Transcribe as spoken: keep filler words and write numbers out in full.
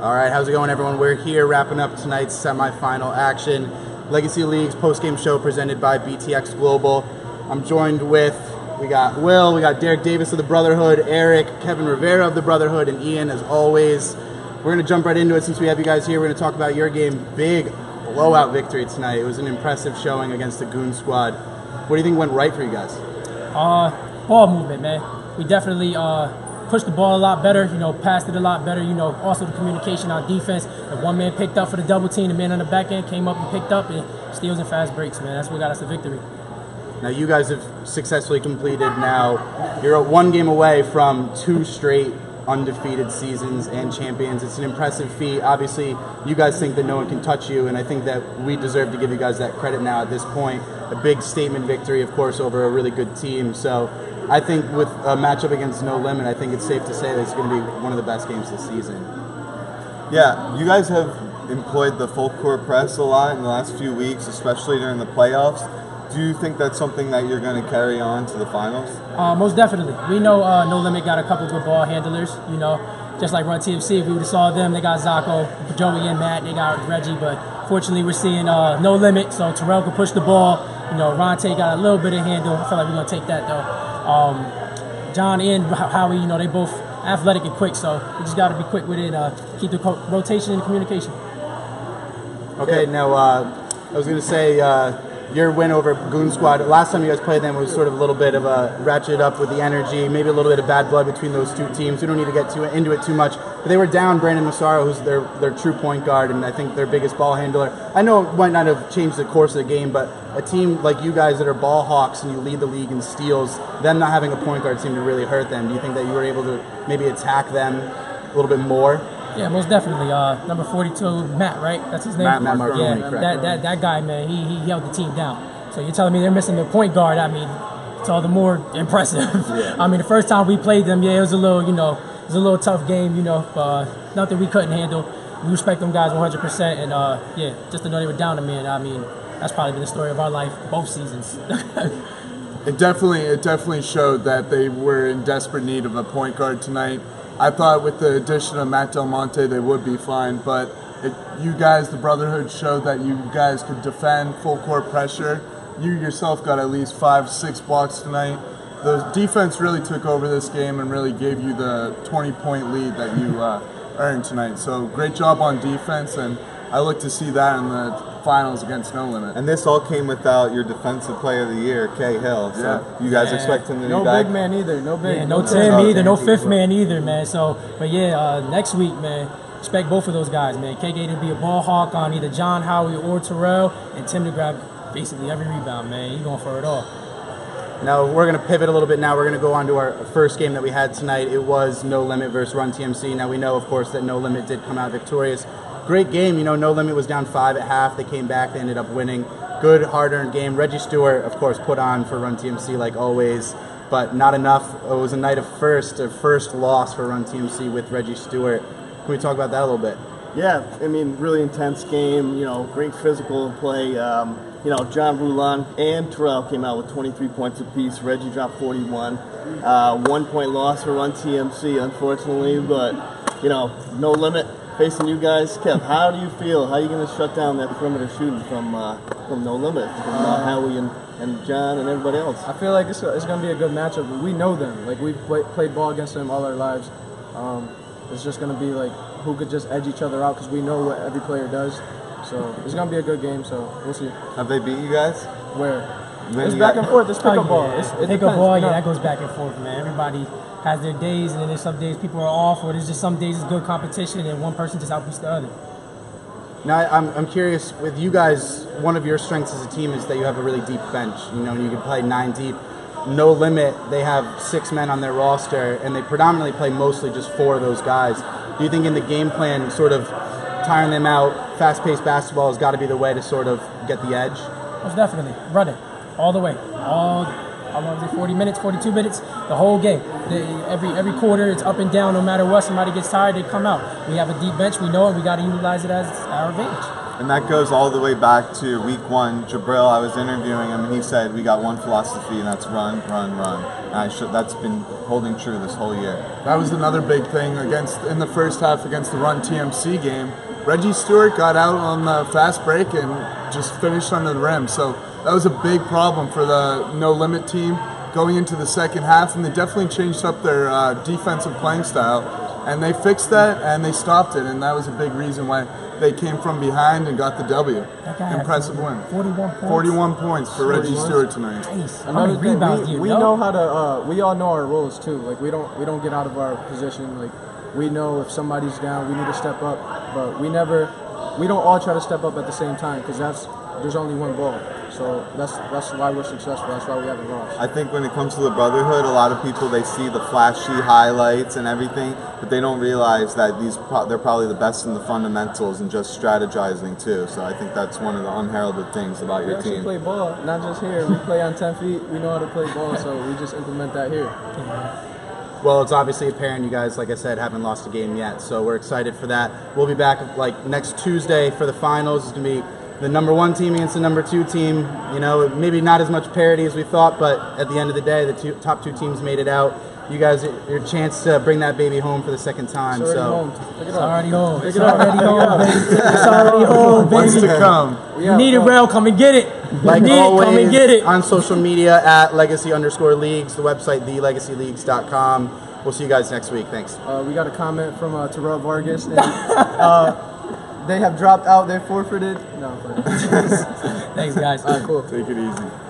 All right, how's it going, everyone? We're here wrapping up tonight's semifinal action. Legacy Leagues post-game show presented by B T X Global. I'm joined with, we got Will, we got Derek Davis of the Brotherhood, Eric, Kevin Rivera of the Brotherhood, and Ian, as always. We're going to jump right into it since we have you guys here. We're going to talk about your game. Big blowout victory tonight. It was an impressive showing against the Goon Squad. What do you think went right for you guys? Uh, ball movement, man. We definitely uh, pushed the ball a lot better, you know, passed it a lot better, you know, also the communication on defense. If one man picked up for the double team, the man on the back end came up and picked up, and steals and fast breaks, man. That's what got us the victory. Now, you guys have successfully completed now. You're one game away from two straight undefeated seasons and champions. It's an impressive feat. Obviously, you guys think that no one can touch you, and I think that we deserve to give you guys that credit now at this point. A big statement victory, of course, over a really good team. So I think with a matchup against No Limit, I think it's safe to say that it's going to be one of the best games this season. Yeah, you guys have employed the full court press a lot in the last few weeks, especially during the playoffs. Do you think that's something that you're going to carry on to the finals? Uh, most definitely. We know uh, No Limit got a couple good ball handlers, you know, just like Run T M C. If we would have saw them, they got Zocco, Joey and Matt, they got Reggie. But fortunately, we're seeing uh, No Limit, so Terrell can push the ball. You know, Ronte got a little bit of handle. I feel like we're going to take that, though. Um, John and Howie, you know, they both athletic and quick, so we just got to be quick with it. Uh, keep the rotation and communication. Okay, now uh, I was going to say... Uh, your win over Goon Squad, last time you guys played them was sort of a little bit of a ratchet up with the energy, maybe a little bit of bad blood between those two teams. We don't need to get too into it too much. But they were down Brandon Massaro, who's their, their true point guard and I think their biggest ball handler. I know it might not have changed the course of the game, but a team like you guys that are ball hawks and you lead the league in steals, them not having a point guard seemed to really hurt them. Do you think that you were able to maybe attack them a little bit more? Yeah, most definitely. Uh, number forty-two, Matt, right? That's his name? Matt, Matt Murray. Yeah, that, that, that guy, man, he, he held the team down. So you're telling me they're missing their point guard. I mean, it's all the more impressive. Yeah. I mean, the first time we played them, yeah, it was a little, you know, it was a little tough game, you know, uh, nothing we couldn't handle. We respect them guys one hundred percent. And, uh, yeah, just to know they were down to me, and I mean, that's probably been the story of our life both seasons. It definitely, it definitely showed that they were in desperate need of a point guard tonight. I thought with the addition of Matt Del Monte, they would be fine, but it, you guys, the Brotherhood, showed that you guys could defend full-court pressure. You yourself got at least five, six blocks tonight. The defense really took over this game and really gave you the twenty-point lead that you uh, earned tonight. So great job on defense, and I look to see that in the finals against No Limit. And this all came without your defensive player of the year, Cahill. So yeah. You guys yeah. expect him to no be back? No big man either. No big yeah, no, no Tim either. No fifth man either, man. So, but yeah, uh, next week, man, expect both of those guys, man. K K to be a ball hawk on either John, Howie, or Terrell, and Tim to grab basically every rebound, man. He's going for it all. Now, we're going to pivot a little bit now. We're going to go on to our first game that we had tonight. It was No Limit versus Run T M C. Now, we know, of course, that No Limit did come out victorious. Great game, you know, No Limit was down five at half. They came back, they ended up winning. Good, hard-earned game. Reggie Stewart, of course, put on for Run T M C like always, but not enough. It was a night of first, a first loss for Run T M C with Reggie Stewart. Can we talk about that a little bit? Yeah, I mean, really intense game, you know, great physical play. Um, you know, John Rulon and Terrell came out with twenty-three points apiece. Reggie dropped forty-one. Uh, one-point loss for Run T M C, unfortunately, but, you know, No Limit. Facing you guys, Kev, how do you feel? How are you going to shut down that perimeter shooting from uh, from No Limit, from uh, Howie and, and John and everybody else? I feel like it's, it's going to be a good matchup. We know them. Like, we've play, played ball against them all our lives. Um, it's just going to be, like, who could just edge each other out because we know what every player does. So it's going to be a good game, so we'll see. Have they beat you guys? Where? When it's back and forth. It's pick-up oh, ball. Yeah. It's, it pick-up ball, yeah, no. That goes back and forth, man. Everybody has their days, and then there's some days people are off, or there's just some days it's good competition, and one person just outbeats the other. Now, I'm, I'm curious, with you guys, one of your strengths as a team is that you have a really deep bench, you know, and you can play nine deep. No Limit, they have six men on their roster, and they predominantly play mostly just four of those guys. Do you think in the game plan, sort of tiring them out, fast-paced basketball has got to be the way to sort of get the edge? Most definitely. Run it. All the way. All I want to say forty minutes, forty-two minutes, the whole game. They, every every quarter, it's up and down. No matter what, somebody gets tired, they come out. We have a deep bench. We know it. We got to utilize it as our advantage. And that goes all the way back to week one. Jabril, I was interviewing him, and he said, we got one philosophy, and that's run, run, run. And I should, that's been holding true this whole year. That was another big thing against in the first half against the Run T M C game. Reggie Stewart got out on the fast break and just finished under the rim. So that was a big problem for the No Limit team going into the second half, and they definitely changed up their uh, defensive playing style. And they fixed that, and they stopped it, and that was a big reason why they came from behind and got the W. Impressive win. forty-one points. forty-one points for Reggie Stewart tonight. Nice. Another thing, we, we know how to. Uh, we all know our roles too. Like we don't, we don't get out of our position. Like we know if somebody's down, we need to step up. But we never, we don't all try to step up at the same time because that's there's only one ball. So that's that's why we're successful. That's why we haven't lost. I think when it comes to the Brotherhood, a lot of people, they see the flashy highlights and everything, but they don't realize that these pro they're probably the best in the fundamentals and just strategizing too. So I think that's one of the unheralded things about we your team. We play ball, not just here. We play on ten feet. We know how to play ball, so we just implement that here. Well, it's obviously apparent you guys, like I said, haven't lost a game yet. So we're excited for that. We'll be back like next Tuesday for the finals. It's gonna be the number one team against the number two team. You know, maybe not as much parity as we thought, but at the end of the day, the two, top two teams made it out. You guys, your chance to bring that baby home for the second time. It's already so. home. It it's already home. It's already home, baby. It's already home, baby. What's to come? You need it, Rail. Come and get it. Like you need always, it, come and get it. On social media at Legacy underscore Leagues, the website, the legacy leagues dot com. We'll see you guys next week. Thanks. Uh, we got a comment from uh, Terrell Vargas. And, uh, they have dropped out. They forfeited. No. Thanks, guys. All right, cool. Take it easy.